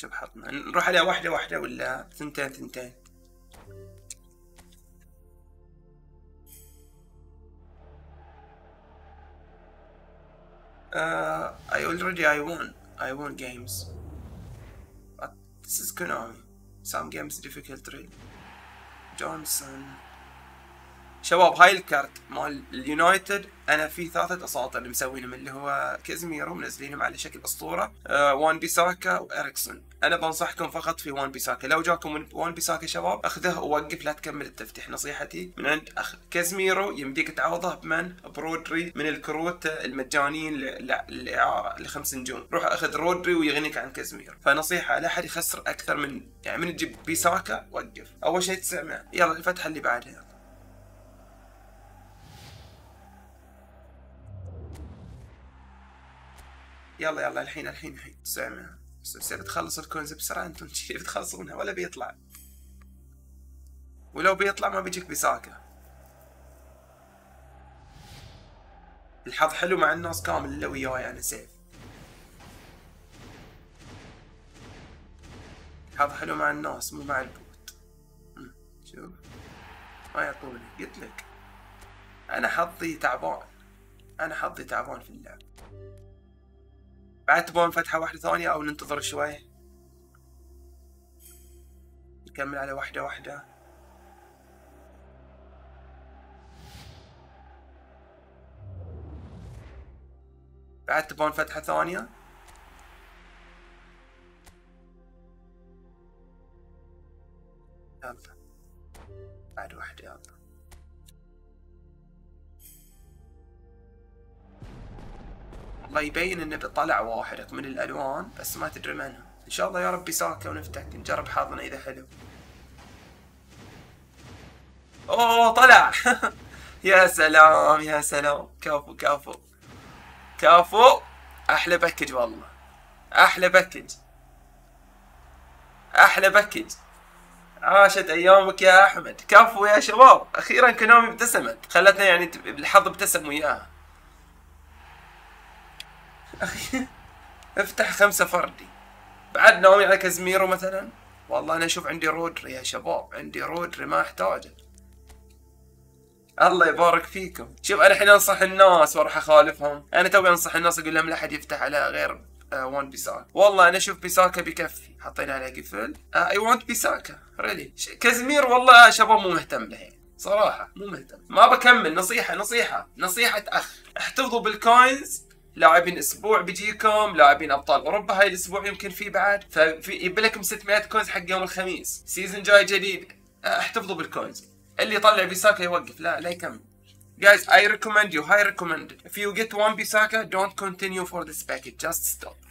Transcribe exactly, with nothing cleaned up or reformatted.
شوف حطنا نروح عليها واحدة واحدة ولا ثنتين ثنتين. Uh, I already I won. I won games. But this is Konami. Some games difficult really. Johnson. شباب هاي الكارت مال اليونايتد انا في ثلاثة اساطير مسوينهم اللي هو كازيميرو منزلينهم على شكل اسطورة، أه وان-بيساكا واريكسون. انا بنصحكم فقط في وان-بيساكا، لو جاكم وان-بيساكا شباب اخذه ووقف لا تكمل التفتيح، نصيحتي من عند اخ. كازيميرو يمديك تعوضه بمن؟ برودري من الكروت المجانيين للاعارة لخمس نجوم، روح اخذ رودري ويغنيك عن كازيميرو. فنصيحة لا احد يخسر اكثر من يعني من تجيب بيساكا وقف. اول شيء تسعمية، يلا الفتحة اللي بعدها. يلا يلا الحين الحين الحين تسعمية. بصير بتخلص الكوينز بسرعة، انتم شي بتخلصونها ولا بيطلع، ولو بيطلع ما بيجيك بيساكا. الحظ حلو مع الناس كامل اللي وياي انا سيف. الحظ حلو مع الناس مو مع البوت. شوف ما يعطوني، قلت لك انا حظي تعبان، انا حظي تعبان في اللعب. بعد تبون فتحة واحدة ثانية أو ننتظر شوي؟ نكمل على واحدة واحدة. بعد تبون فتحة ثانية؟ يلا بعد واحدة يلا. الله يبين انه بطلع واحد من الالوان بس ما تدري منها. ان شاء الله يا رب بيساكا ونفتك، نجرب حظنا اذا حلو. اوه طلع يا سلام يا سلام، كفو كفو كفو، احلى باكج والله، احلى باكج احلى باكج، عاشت ايامك يا احمد. كفو يا شباب، اخيرا كونامي ابتسمت، خلتنا يعني الحظ ابتسم وياها. اخي افتح خمسة فردي. بعد ناوي على كازيميرو مثلا؟ والله انا اشوف عندي رودري يا شباب، عندي رودري ما احتاجه. الله يبارك فيكم. شوف انا الحين انصح الناس وراح اخالفهم، انا توي انصح الناس اقول لهم لا احد يفتح على غير وان بيساكا. والله انا اشوف بيساكا بيكفي، حطينا عليه قفل. اي وانت بيساكا ريلي. كازيميرو والله شباب مو مهتم له صراحة، مو مهتم. ما بكمل. نصيحة نصيحة نصيحة اخ، احتفظوا بالكوينز. لاعبين اسبوع بيجيكم، لاعبين ابطال اوروبا هاي الاسبوع يمكن في بعد، فيبلكم ستمية كوينز حق يوم الخميس، سيزون جاي جديد، احتفظوا بالكوينز. اللي يطلع بيساكا يوقف، لا لا يكمل. Guys I recommend you, I recommend it. If you get one Bissaka, don't continue for this package, just stop.